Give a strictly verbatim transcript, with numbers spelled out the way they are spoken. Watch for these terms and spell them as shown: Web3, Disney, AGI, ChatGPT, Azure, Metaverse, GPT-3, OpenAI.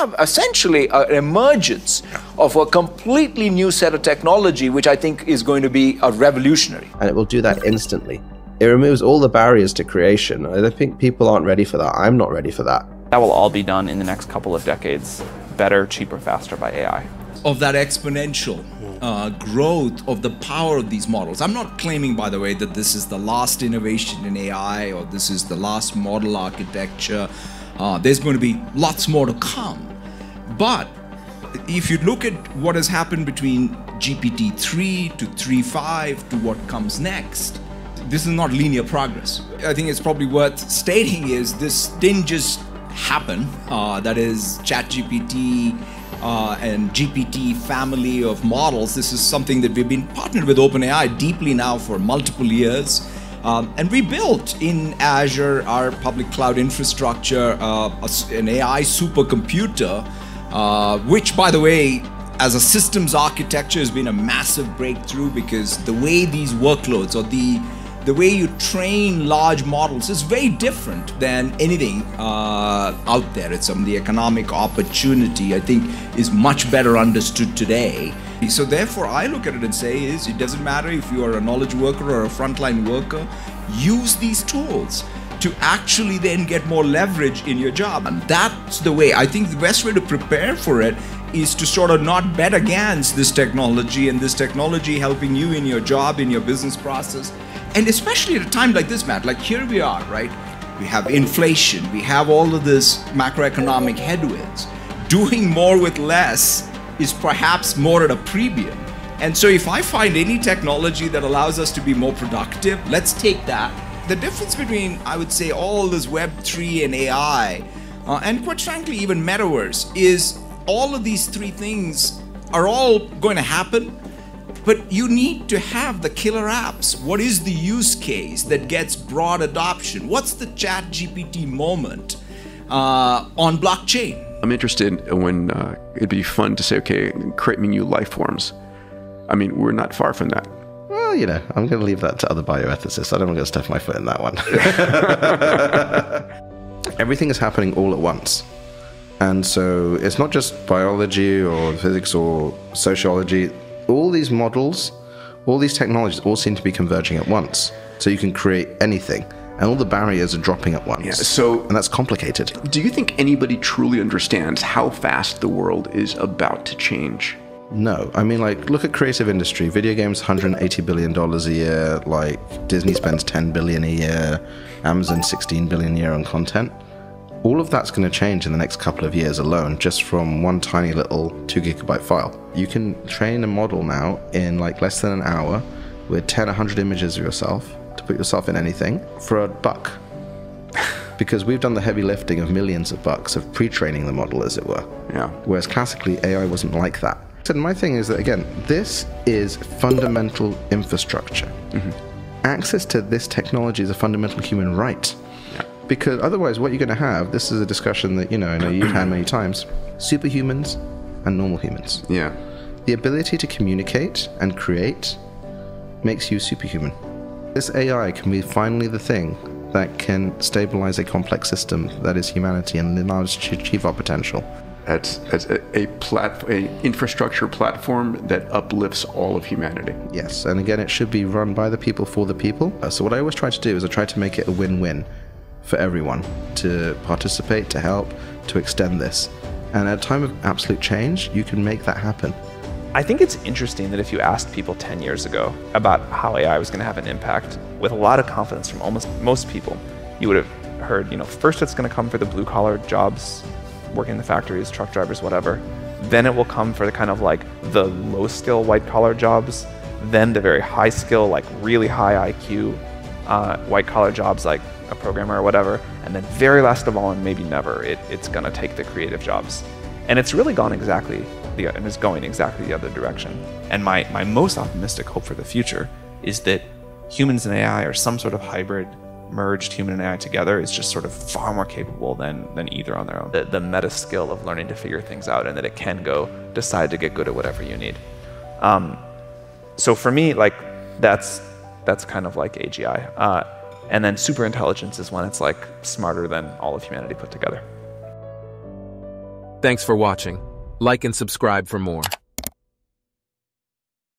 have essentially an emergence of a completely new set of technology, which I think is going to be a revolutionary. And it will do that instantly. It removes all the barriers to creation. I don't think people aren't ready for that. I'm not ready for that. That will all be done in the next couple of decades. Better, cheaper, faster by A I. Of that exponential uh, growth of the power of these models. I'm not claiming, by the way, that this is the last innovation in A I or this is the last model architecture. Uh, there's going to be lots more to come. But if you look at what has happened between G P T three to three point five to what comes next, this is not linear progress. I think it's probably worth stating is this didn't just happen. Uh, that is ChatGPT uh, and G P T family of models. This is something that we've been partnered with OpenAI deeply now for multiple years. Um, and we built in Azure, our public cloud infrastructure, uh, an A I supercomputer, uh, which, by the way, as a systems architecture has been a massive breakthrough, because the way these workloads or the The way you train large models is very different than anything uh, out there. It's um, the economic opportunity, I think, is much better understood today. So therefore, I look at it and say is it doesn't matter if you are a knowledge worker or a frontline worker, use these tools to actually then get more leverage in your job. And that's the way. I think the best way to prepare for it is to sort of not bet against this technology and this technology helping you in your job, in your business process. And especially at a time like this, Matt, like here we are, right? We have inflation, we have all of this macroeconomic headwinds. Doing more with less is perhaps more at a premium. And so if I find any technology that allows us to be more productive, let's take that. The difference between, I would say, all this Web three and A I, uh, and quite frankly, even Metaverse, is all of these three things are all going to happen. But you need to have the killer apps. What is the use case that gets broad adoption? What's the ChatGPT moment uh, on blockchain? I'm interested when uh, it'd be fun to say, okay, creating new life forms. I mean, we're not far from that. Well, you know, I'm going to leave that to other bioethicists. I don't want to stuff my foot in that one. Everything is happening all at once. And so it's not just biology or physics or sociology. All these models, all these technologies all seem to be converging at once. So you can create anything. And all the barriers are dropping at once. Yeah, so, and that's complicated. Do you think anybody truly understands how fast the world is about to change? No. I mean, like, look at creative industry. Video games, one hundred eighty billion dollars a year. Like, Disney spends ten billion dollars a year. Amazon, sixteen billion dollars a year on content. All of that's going to change in the next couple of years alone, just from one tiny little two gigabyte file. You can train a model now in like less than an hour with ten, a hundred images of yourself to put yourself in anything for a buck. Because we've done the heavy lifting of millions of bucks of pre-training the model, as it were. Yeah. Whereas classically, A I wasn't like that. So my thing is that, again, this is fundamental infrastructure. Mm-hmm. Access to this technology is a fundamental human right. Because otherwise, what you're going to have, this is a discussion that, you know, I know you've had many times, superhumans and normal humans. Yeah. The ability to communicate and create makes you superhuman. This A I can be finally the thing that can stabilize a complex system that is humanity and allows us to achieve our potential. That's, that's a, a, plat a infrastructure platform that uplifts all of humanity. Yes, and again, it should be run by the people for the people. So what I always try to do is I try to make it a win-win for everyone to participate, to help, to extend this. And at a time of absolute change, you can make that happen. I think it's interesting that if you asked people ten years ago about how A I was going to have an impact, with a lot of confidence from almost most people, you would have heard, you know, first it's going to come for the blue collar jobs, working in the factories, truck drivers, whatever. Then it will come for the kind of like the low skill white collar jobs, then the very high skill, like really high I Q uh, white collar jobs like a programmer or whatever, and then very last of all, and maybe never, it, it's going to take the creative jobs. And it's really gone exactly, the, and it's going exactly the other direction. And my, my most optimistic hope for the future is that humans and A I, or some sort of hybrid, merged human and A I together, is just sort of far more capable than, than either on their own. The, the meta skill of learning to figure things out, and that it can go decide to get good at whatever you need. Um, so for me, like, that's, that's kind of like A G I. Uh, And then super intelligence is when it's like smarter than all of humanity put together. Thanks for watching. Like and subscribe for more.